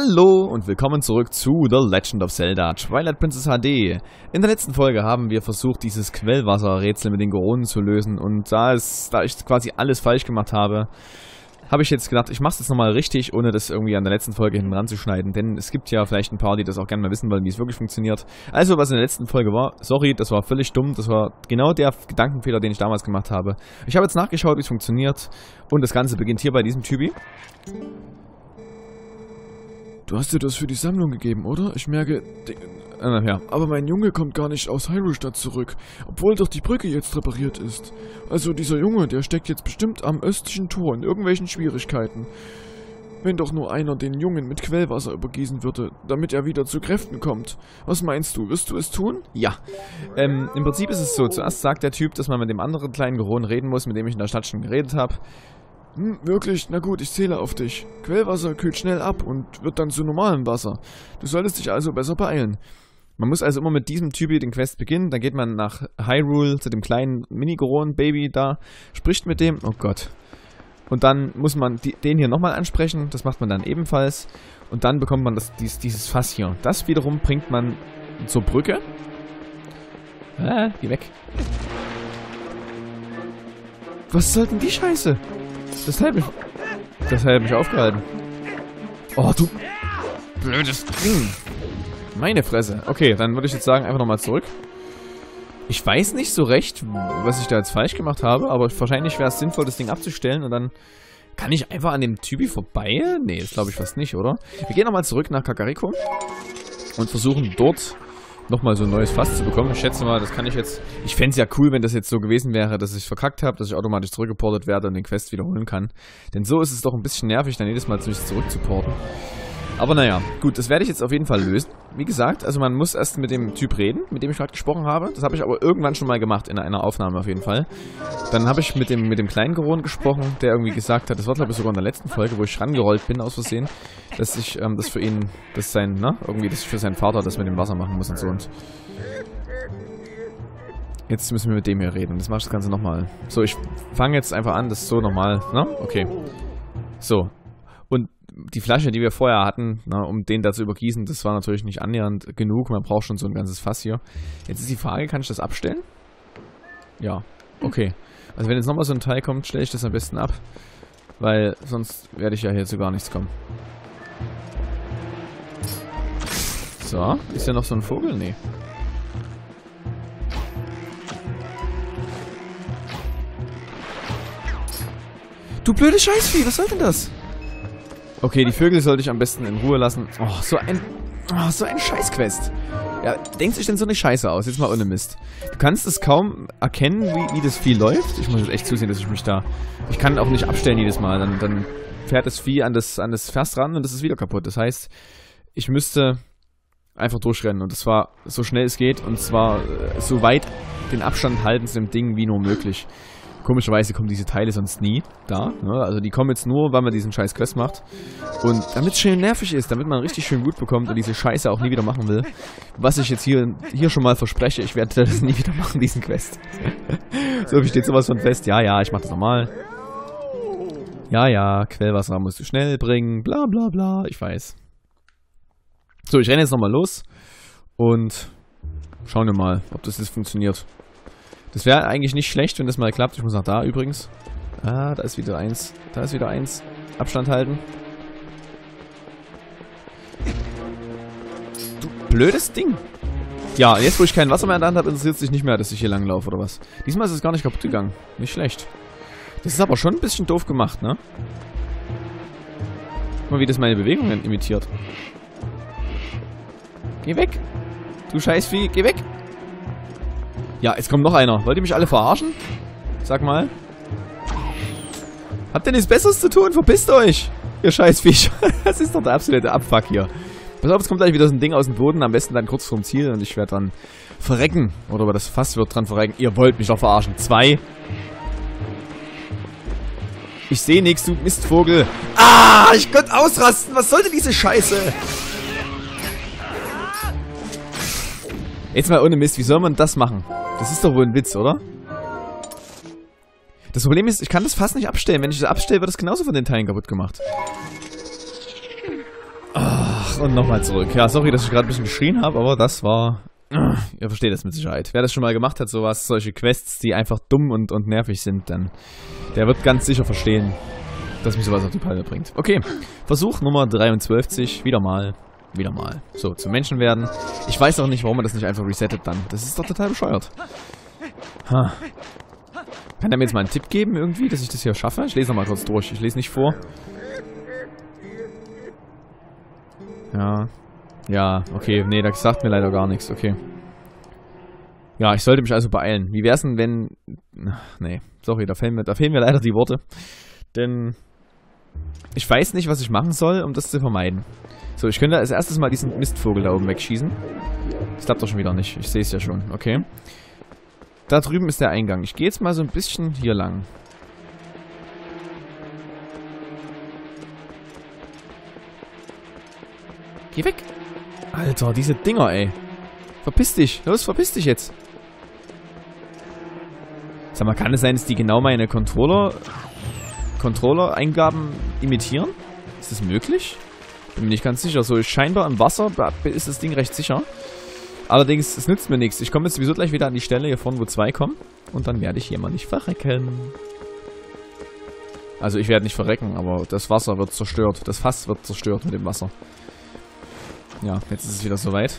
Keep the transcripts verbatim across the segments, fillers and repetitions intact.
Hallo und willkommen zurück zu The Legend of Zelda Twilight Princess H D. In der letzten Folge haben wir versucht, dieses Quellwasser-Rätsel mit den Goronen zu lösen, und da, es, da ich quasi alles falsch gemacht habe, habe ich jetzt gedacht, ich mache es jetzt nochmal richtig, ohne das irgendwie an der letzten Folge hinten ranzuschneiden, denn es gibt ja vielleicht ein paar, die das auch gerne mal wissen wollen, wie es wirklich funktioniert. Also, was in der letzten Folge war, sorry, das war völlig dumm, das war genau der Gedankenfehler, den ich damals gemacht habe. Ich habe jetzt nachgeschaut, wie es funktioniert, und das Ganze beginnt hier bei diesem Typi. Du hast dir das für die Sammlung gegeben, oder? Ich merke... Na ja. Aber mein Junge kommt gar nicht aus Hyrule-Stadt zurück, obwohl doch die Brücke jetzt repariert ist. Also dieser Junge, der steckt jetzt bestimmt am östlichen Tor in irgendwelchen Schwierigkeiten. Wenn doch nur einer den Jungen mit Quellwasser übergießen würde, damit er wieder zu Kräften kommt. Was meinst du, wirst du es tun? Ja. Ähm, im Prinzip ist es so, zuerst sagt der Typ, dass man mit dem anderen kleinen Geron reden muss, mit dem ich in der Stadt schon geredet habe. Hm, wirklich? Na gut, ich zähle auf dich. Quellwasser kühlt schnell ab und wird dann zu normalem Wasser. Du solltest dich also besser beeilen. Man muss also immer mit diesem Typi den Quest beginnen, dann geht man nach Hyrule, zu dem kleinen Mini-Goron-Baby da, spricht mit dem, oh Gott. Und dann muss man die, den hier nochmal ansprechen, das macht man dann ebenfalls. Und dann bekommt man das, dies, dieses Fass hier. Das wiederum bringt man zur Brücke. Ah, geh weg. Was soll denn die Scheiße? Das hat mich, das hat mich aufgehalten. Oh, du blödes Ding. Meine Fresse. Okay, dann würde ich jetzt sagen, einfach nochmal zurück. Ich weiß nicht so recht, was ich da jetzt falsch gemacht habe, aber wahrscheinlich wäre es sinnvoll, das Ding abzustellen und dann... Kann ich einfach an dem Typi vorbei? Nee, das glaube ich fast nicht, oder? Wir gehen nochmal zurück nach Kakariko und versuchen dort... nochmal so ein neues Fass zu bekommen. Ich schätze mal, das kann ich jetzt... Ich fände es ja cool, wenn das jetzt so gewesen wäre, dass ich verkackt habe, dass ich automatisch zurückgeportet werde und den Quest wiederholen kann. Denn so ist es doch ein bisschen nervig, dann jedes Mal zurückzuporten. Aber naja, gut, das werde ich jetzt auf jeden Fall lösen. Wie gesagt, also man muss erst mit dem Typ reden, mit dem ich gerade gesprochen habe. Das habe ich aber irgendwann schon mal gemacht, in einer Aufnahme auf jeden Fall. Dann habe ich mit dem, mit dem kleinen Goron gesprochen, der irgendwie gesagt hat, das war glaube ich sogar in der letzten Folge, wo ich rangerollt bin aus Versehen, dass ich ähm, das für ihn, dass sein, ne, irgendwie, dass ich für seinen Vater das mit dem Wasser machen muss und so. Und jetzt müssen wir mit dem hier reden. Jetzt mache ich das Ganze nochmal. So, ich fange jetzt einfach an, das ist so nochmal, ne? Okay. So. Und die Flasche, die wir vorher hatten, na, um den da zu übergießen, das war natürlich nicht annähernd genug. Man braucht schon so ein ganzes Fass hier. Jetzt ist die Frage, kann ich das abstellen? Ja, okay. Also wenn jetzt nochmal so ein Teil kommt, stelle ich das am besten ab. Weil sonst werde ich ja hier zu gar nichts kommen. So, ist ja noch so ein Vogel? Nee. Du blöde Scheißvieh, was soll denn das? Okay, die Vögel sollte ich am besten in Ruhe lassen. Oh, so ein... Oh, so ein Scheiß-Quest. Ja, denkt sich denn so eine Scheiße aus? Jetzt mal ohne Mist. Du kannst es kaum erkennen, wie, wie das Vieh läuft. Ich muss jetzt echt zusehen, dass ich mich da... Ich kann auch nicht abstellen jedes Mal. Dann, dann fährt das Vieh an das, an das Vers ran und das ist wieder kaputt. Das heißt, ich müsste einfach durchrennen. Und zwar so schnell es geht. Und zwar so weit den Abstand halten zu dem Ding wie nur möglich. Komischerweise kommen diese Teile sonst nie da. Ne? Also die kommen jetzt nur, weil man diesen scheiß Quest macht. Und damit es schön nervig ist, damit man richtig schön gut bekommt und diese Scheiße auch nie wieder machen will. Was ich jetzt hier, hier schon mal verspreche, ich werde das nie wieder machen, diesen Quest. So, steht sowas von fest. Ja, ja, ich mache das nochmal. Ja, ja, Quellwasser musst du schnell bringen. Bla, bla, bla. Ich weiß. So, ich renne jetzt nochmal los. Und schauen wir mal, ob das jetzt funktioniert. Das wäre eigentlich nicht schlecht, wenn das mal klappt. Ich muss nach da übrigens. Ah, da ist wieder eins. Da ist wieder eins. Abstand halten. Du blödes Ding. Ja, jetzt wo ich kein Wasser mehr in der Hand habe, interessiert es dich nicht mehr, dass ich hier lang laufe oder was. Diesmal ist es gar nicht kaputt gegangen. Nicht schlecht. Das ist aber schon ein bisschen doof gemacht, ne? Guck mal, wie das meine Bewegungen imitiert. Geh weg. Du Scheißvieh, geh weg. Ja, jetzt kommt noch einer. Wollt ihr mich alle verarschen? Sag mal. Habt ihr nichts Besseres zu tun? Verpisst euch! Ihr Scheißviech. Das ist doch der absolute Abfuck hier. Pass auf, es kommt gleich wieder so ein Ding aus dem Boden. Am besten dann kurz vorm Ziel und ich werde dann verrecken. Oder aber das Fass wird dran verrecken. Ihr wollt mich doch verarschen. Zwei. Ich sehe nichts, du Mistvogel. Ah, ich könnte ausrasten. Was sollte diese Scheiße? Jetzt mal ohne Mist. Wie soll man das machen? Das ist doch wohl ein Witz, oder? Das Problem ist, ich kann das Fass nicht abstellen. Wenn ich das abstelle, wird das genauso von den Teilen kaputt gemacht. Oh. und nochmal zurück. Ja, sorry, dass ich gerade ein bisschen geschrien habe, aber das war... Ihr versteht das mit Sicherheit. Wer das schon mal gemacht hat, sowas, solche Quests, die einfach dumm und, und nervig sind, dann... Der wird ganz sicher verstehen, dass mich sowas auf die Palme bringt. Okay, Versuch Nummer dreiundzwanzig, wieder mal, wieder mal. So, zu Menschen werden. Ich weiß auch nicht, warum man das nicht einfach resettet dann. Das ist doch total bescheuert. Ha. Kann der mir jetzt mal einen Tipp geben irgendwie, dass ich das hier schaffe? Ich lese nochmal kurz durch, ich lese nicht vor. Ja, ja, okay, nee, das sagt mir leider gar nichts, okay. Ja, ich sollte mich also beeilen. Wie wär's denn, wenn... Ach, nee, sorry, da fehlen, mir, da fehlen mir leider die Worte. Denn ich weiß nicht, was ich machen soll, um das zu vermeiden. So, ich könnte als erstes mal diesen Mistvogel da oben wegschießen. Das klappt doch schon wieder nicht, ich sehe es ja schon, okay. Da drüben ist der Eingang. Ich gehe jetzt mal so ein bisschen hier lang. Geh weg! Alter, diese Dinger, ey. Verpiss dich. Los, verpiss dich jetzt. Sag mal, kann es sein, dass die genau meine Controller... Controller-Eingaben imitieren? Ist das möglich? Bin mir nicht ganz sicher. So, scheinbar im Wasser ist das Ding recht sicher. Allerdings, es nützt mir nichts. Ich komme jetzt sowieso gleich wieder an die Stelle hier vorne, wo zwei kommen. Und dann werde ich hier mal nicht verrecken. Also, ich werde nicht verrecken, aber das Wasser wird zerstört. Das Fass wird zerstört mit dem Wasser. Ja, jetzt ist es wieder soweit.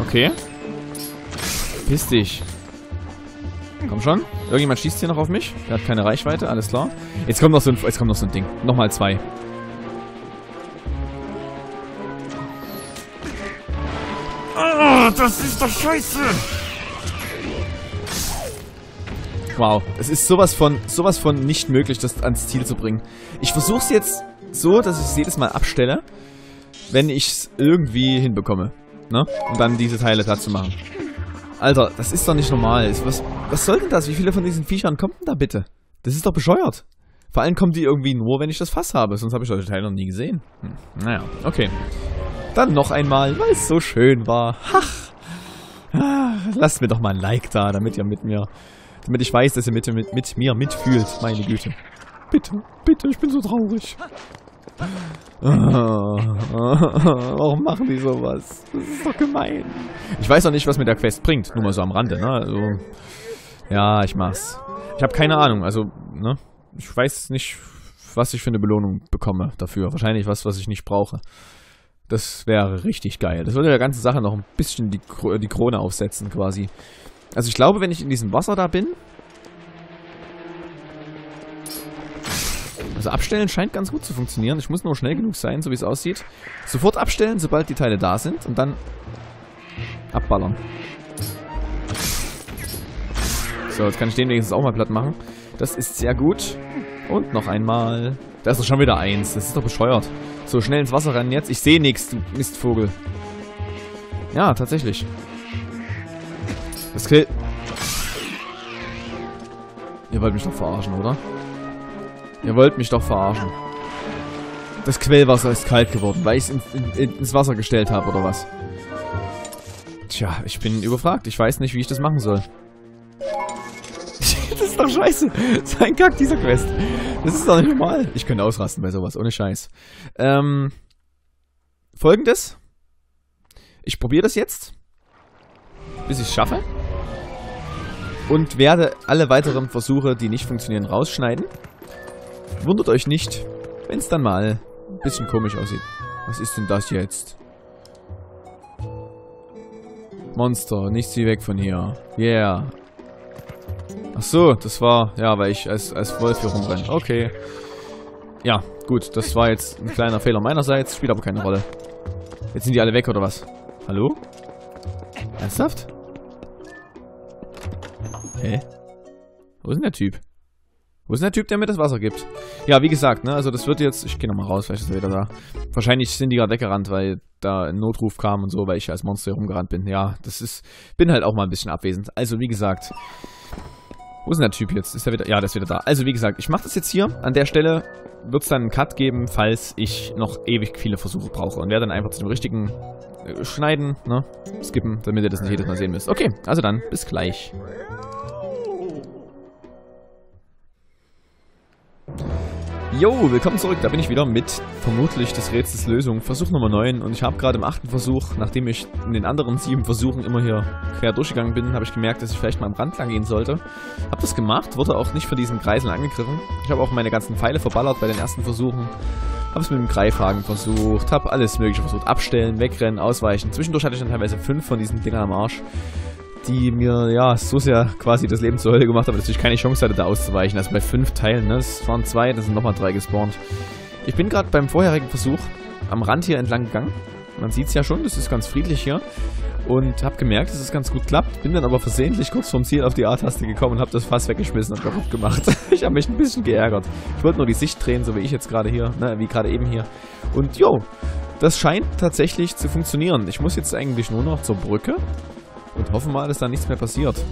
Okay. Piss dich. Komm schon. Irgendjemand schießt hier noch auf mich. Der hat keine Reichweite, alles klar. Jetzt kommt noch so ein, jetzt kommt noch so ein Ding. Nochmal zwei. Oh, das ist doch scheiße! Wow, es ist sowas von, sowas von nicht möglich, das ans Ziel zu bringen. Ich versuche es jetzt so, dass ich es jedes Mal abstelle, wenn ich es irgendwie hinbekomme. Ne? Und dann diese Teile platt zu machen. Alter, das ist doch nicht normal. Was, was soll denn das? Wie viele von diesen Viechern kommen denn da bitte? Das ist doch bescheuert. Vor allem kommen die irgendwie nur, wenn ich das Fass habe. Sonst habe ich solche Teile noch nie gesehen. Hm, naja, okay. Dann noch einmal, weil es so schön war. Hach. Lasst mir doch mal ein Like da, damit ihr mit mir... Damit ich weiß, dass ihr mit, mit, mit mir mitfühlt. Meine Güte. Bitte, bitte, ich bin so traurig. Oh, warum machen die sowas? Das ist doch gemein. Ich weiß auch nicht, was mir der Quest bringt. Nur mal so am Rande, ne? Also, ja, ich mach's. Ich habe keine Ahnung. Also, ne? Ich weiß nicht, was ich für eine Belohnung bekomme dafür. Wahrscheinlich was, was ich nicht brauche. Das wäre richtig geil. Das würde der ganzen Sache noch ein bisschen die, die Krone aufsetzen, quasi. Also ich glaube, wenn ich in diesem Wasser da bin... Also abstellen scheint ganz gut zu funktionieren. Ich muss nur schnell genug sein, so wie es aussieht. Sofort abstellen, sobald die Teile da sind. Und dann abballern. So, jetzt kann ich den wenigstens auch mal platt machen. Das ist sehr gut. Und noch einmal. Da ist doch schon wieder eins. Das ist doch bescheuert. So, schnell ins Wasser rennen jetzt. Ich sehe nichts, du Mistvogel. Ja, tatsächlich. Das killt. Ihr wollt mich doch verarschen, oder? Ihr wollt mich doch verarschen. Das Quellwasser ist kalt geworden, weil ich es in, in, ins Wasser gestellt habe, oder was? Tja, ich bin überfragt. Ich weiß nicht, wie ich das machen soll. Das ist doch scheiße. Sein Kack, dieser Quest. Das ist doch nicht normal. Ich könnte ausrasten bei sowas, ohne Scheiß. Ähm, Folgendes. Ich probiere das jetzt. Bis ich es schaffe. Und werde alle weiteren Versuche, die nicht funktionieren, rausschneiden. Wundert euch nicht, wenn es dann mal ein bisschen komisch aussieht. Was ist denn das jetzt? Monster, nicht sie weg von hier. Yeah. Ach so, das war... Ja, weil ich als, als Wolf hier rumrenne. Okay. Ja, gut. Das war jetzt ein kleiner Fehler meinerseits. Spielt aber keine Rolle. Jetzt sind die alle weg, oder was? Hallo? Ernsthaft? Hä? Wo ist denn der Typ? Wo ist denn der Typ, der mir das Wasser gibt? Ja, wie gesagt, ne, also das wird jetzt... Ich geh nochmal raus, vielleicht ist er wieder da. Wahrscheinlich sind die gerade weggerannt, weil da ein Notruf kam und so, weil ich als Monster hier rumgerannt bin. Ja, das ist... Bin halt auch mal ein bisschen abwesend. Also, wie gesagt... Wo ist denn der Typ jetzt? Ist er wieder... Ja, der ist wieder da. Also, wie gesagt, ich mache das jetzt hier. An der Stelle wird es dann einen Cut geben, falls ich noch ewig viele Versuche brauche. Und werde dann einfach zu dem richtigen... Schneiden, ne? Skippen, damit ihr das nicht jedes Mal sehen müsst. Okay, also dann, bis gleich. Jo, willkommen zurück, da bin ich wieder mit vermutlich des Rätsels Lösung, Versuch Nummer neun, und ich habe gerade im achten Versuch, nachdem ich in den anderen sieben Versuchen immer hier quer durchgegangen bin, habe ich gemerkt, dass ich vielleicht mal am Rand lang gehen sollte. Habe das gemacht, wurde auch nicht von diesen Kreiseln angegriffen. Ich habe auch meine ganzen Pfeile verballert bei den ersten Versuchen, habe es mit dem Greifhaken versucht, habe alles mögliche versucht, abstellen, wegrennen, ausweichen. Zwischendurch hatte ich dann teilweise fünf von diesen Dingern am Arsch, die mir ja so sehr quasi das Leben zur Hölle gemacht haben, dass ich keine Chance hatte, da auszuweichen. Also bei fünf Teilen, ne? Das waren zwei, das sind nochmal drei gespawnt. Ich bin gerade beim vorherigen Versuch am Rand hier entlang gegangen. Man sieht es ja schon, das ist ganz friedlich hier. Und habe gemerkt, dass es ganz gut klappt. Bin dann aber versehentlich kurz vorm Ziel auf die A-Taste gekommen und habe das Fass weggeschmissen und kaputt gemacht. Ich habe mich ein bisschen geärgert. Ich wollte nur die Sicht drehen, so wie ich jetzt gerade hier, ne? Wie gerade eben hier. Und jo, das scheint tatsächlich zu funktionieren. Ich muss jetzt eigentlich nur noch zur Brücke und hoffen mal, dass da nichts mehr passiert.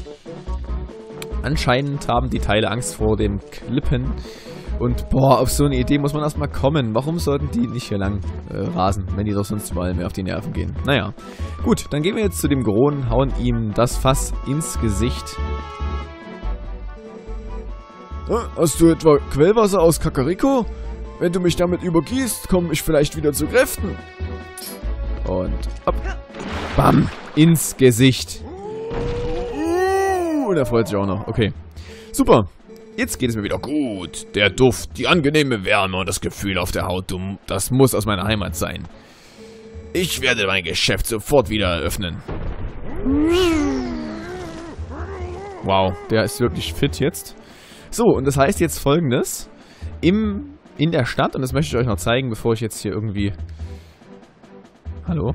Anscheinend haben die Teile Angst vor dem Klippen. Und boah, auf so eine Idee muss man erstmal kommen. Warum sollten die nicht hier lang äh, rasen, wenn die doch sonst überall mehr auf die Nerven gehen? Naja, gut, dann gehen wir jetzt zu dem Goron, hauen ihm das Fass ins Gesicht. Hast du etwa Quellwasser aus Kakariko? Wenn du mich damit übergießt, komme ich vielleicht wieder zu Kräften. Und ab. Bam! Ins Gesicht. Uh, da freut sich auch noch. Okay. Super. Jetzt geht es mir wieder gut. Der Duft, die angenehme Wärme und das Gefühl auf der Haut, das muss aus meiner Heimat sein. Ich werde mein Geschäft sofort wieder eröffnen. Wow, der ist wirklich fit jetzt. So, und das heißt jetzt Folgendes. Im, in der Stadt, und das möchte ich euch noch zeigen, bevor ich jetzt hier irgendwie... Hallo?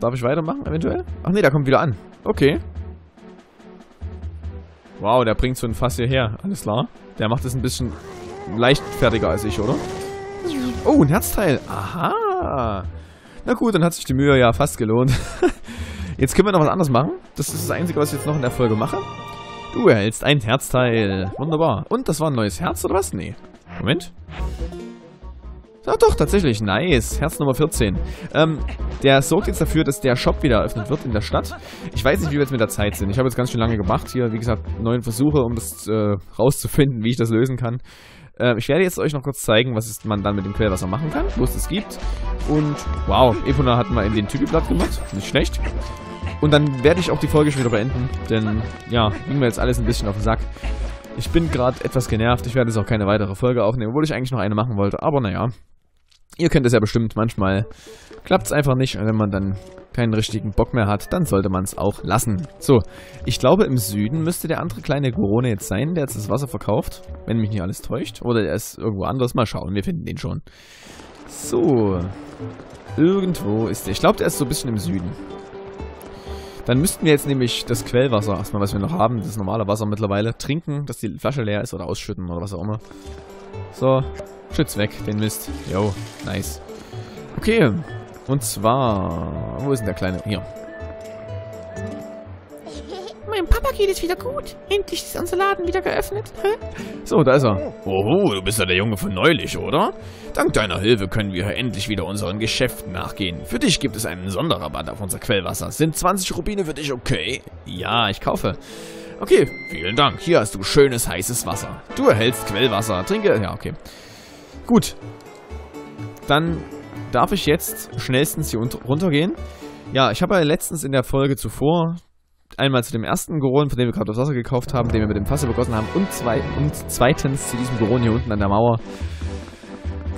Darf ich weitermachen eventuell? Ach ne, da kommt wieder an. Okay. Wow, der bringt so ein Fass hierher. Alles klar. Der macht das ein bisschen leichtfertiger als ich, oder? Oh, ein Herzteil. Aha. Na gut, dann hat sich die Mühe ja fast gelohnt. Jetzt können wir noch was anderes machen. Das ist das Einzige, was ich jetzt noch in der Folge mache. Du erhältst ein Herzteil. Wunderbar. Und das war ein neues Herz, oder was? Nee. Moment. Ah doch, tatsächlich, nice. Herz Nummer vierzehn. Ähm, der sorgt jetzt dafür, dass der Shop wieder eröffnet wird in der Stadt. Ich weiß nicht, wie wir jetzt mit der Zeit sind. Ich habe jetzt ganz schön lange gemacht hier, wie gesagt, neun Versuche, um das äh, rauszufinden, wie ich das lösen kann. Ähm, ich werde jetzt euch noch kurz zeigen, was ist, man dann mit dem Quellwasser machen kann, wo es das gibt. Und wow, Epona hat mal in den Typiblatt gemacht, nicht schlecht. Und dann werde ich auch die Folge schon wieder beenden, denn ja, ging mir jetzt alles ein bisschen auf den Sack. Ich bin gerade etwas genervt, ich werde jetzt auch keine weitere Folge aufnehmen, obwohl ich eigentlich noch eine machen wollte, aber naja. Ihr kennt es ja bestimmt, manchmal klappt es einfach nicht, und wenn man dann keinen richtigen Bock mehr hat, dann sollte man es auch lassen. So, ich glaube im Süden müsste der andere kleine Gorone jetzt sein, der jetzt das Wasser verkauft, wenn mich nicht alles täuscht. Oder der ist irgendwo anders, mal schauen, wir finden den schon. So, irgendwo ist der, ich glaube der ist so ein bisschen im Süden. Dann müssten wir jetzt nämlich das Quellwasser, erstmal was wir noch haben, das normale Wasser mittlerweile, trinken, dass die Flasche leer ist oder ausschütten oder was auch immer. So, Schütz weg, den Mist. Yo, nice. Okay, und zwar... Wo ist denn der Kleine? Hier. Mein Papa geht es wieder gut. Endlich ist unser Laden wieder geöffnet. So, da ist er. Oho, du bist ja der Junge von neulich, oder? Dank deiner Hilfe können wir endlich wieder unseren Geschäften nachgehen. Für dich gibt es einen Sonderrabatt auf unser Quellwasser. Sind zwanzig Rubine für dich okay? Ja, ich kaufe. Okay, vielen Dank. Hier hast du schönes, heißes Wasser. Du erhältst Quellwasser. Trinke... Ja, okay. Gut. Dann darf ich jetzt schnellstens hier runtergehen. Ja, ich habe ja letztens in der Folge zuvor einmal zu dem ersten Goron, von dem wir gerade das Wasser gekauft haben, den wir mit dem Fass übergossen haben, und, zwei, und zweitens zu diesem Goron hier unten an der Mauer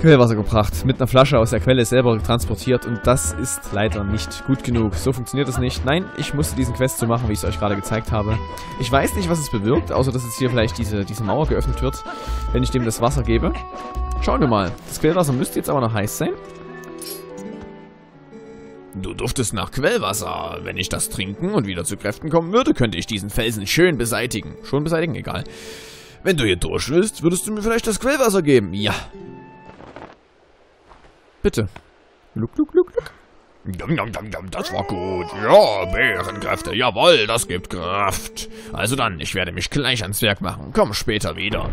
Quellwasser gebracht, mit einer Flasche aus der Quelle selber transportiert, und das ist leider nicht gut genug. So funktioniert das nicht. Nein, ich musste diesen Quest so machen, wie ich es euch gerade gezeigt habe. Ich weiß nicht, was es bewirkt, außer dass jetzt hier vielleicht diese, diese Mauer geöffnet wird, wenn ich dem das Wasser gebe. Schauen wir mal. Das Quellwasser müsste jetzt aber noch heiß sein. Du duftest nach Quellwasser. Wenn ich das trinken und wieder zu Kräften kommen würde, könnte ich diesen Felsen schön beseitigen. Schon beseitigen? Egal. Wenn du hier durch willst, würdest du mir vielleicht das Quellwasser geben? Ja. Bitte. Luck, luck, luck, luck. Das war gut. Ja, Bärenkräfte. Jawohl, das gibt Kraft. Also dann, ich werde mich gleich ans Werk machen. Komm später wieder.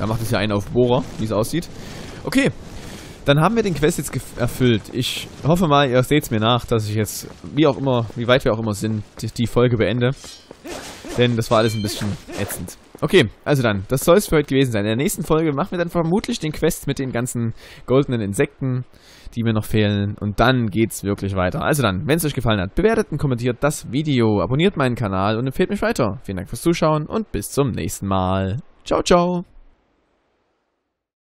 Er macht jetzt ja einen auf Bohrer, wie es aussieht. Okay. Dann haben wir den Quest jetzt erfüllt. Ich hoffe mal, ihr seht es mir nach, dass ich jetzt, wie auch immer, wie weit wir auch immer sind, die, die Folge beende. Denn das war alles ein bisschen ätzend. Okay, also dann, das soll es für heute gewesen sein. In der nächsten Folge machen wir dann vermutlich den Quest mit den ganzen goldenen Insekten, die mir noch fehlen. Und dann geht's wirklich weiter. Also dann, wenn es euch gefallen hat, bewertet und kommentiert das Video, abonniert meinen Kanal und empfehlt mich weiter. Vielen Dank fürs Zuschauen und bis zum nächsten Mal. Ciao, ciao.